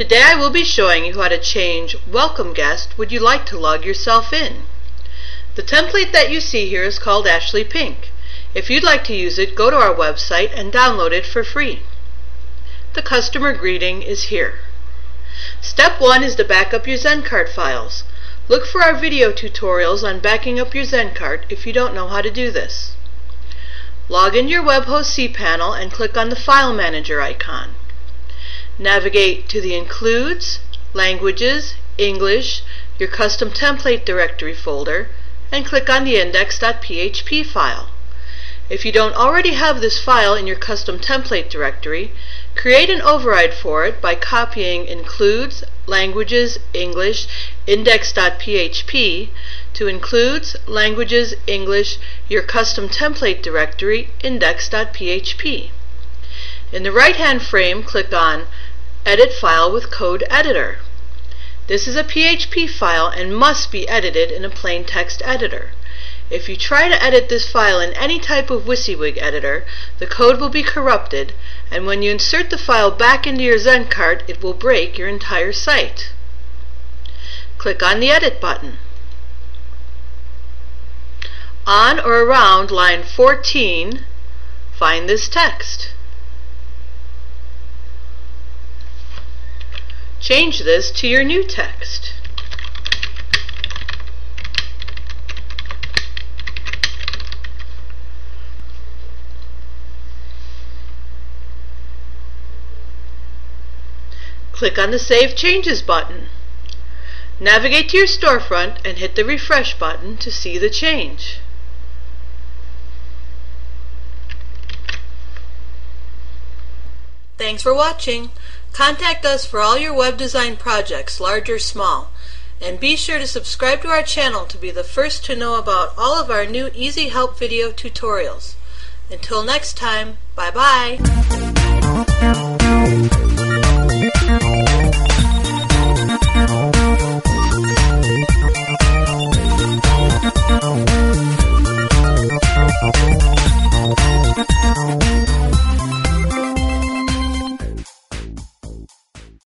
Today I will be showing you how to change Welcome Guest, Would You Like to Log Yourself In? The template that you see here is called Ashley Pink. If you'd like to use it, go to our website and download it for free. The customer greeting is here. Step 1 is to back up your ZenCart files. Look for our video tutorials on backing up your ZenCart if you don't know how to do this. Log in your Webhost cPanel and click on the File Manager icon. Navigate to the Includes, Languages, English, your custom template directory folder, and click on the index.php file. If you don't already have this file in your custom template directory, create an override for it by copying Includes, Languages, English, index.php to Includes, Languages, English, your custom template directory, index.php. In the right-hand frame, click on Edit File with Code Editor. This is a PHP file and must be edited in a plain text editor. If you try to edit this file in any type of WYSIWYG editor, the code will be corrupted, and when you insert the file back into your ZenCart, it will break your entire site. Click on the Edit button. On or around line 14, find this text. Change this to your new text. Click on the Save Changes button. Navigate to your storefront and hit the Refresh button to see the change. Thanks for watching. Contact us for all your web design projects, large or small. And be sure to subscribe to our channel to be the first to know about all of our new Easy Help video tutorials. Until next time, bye-bye.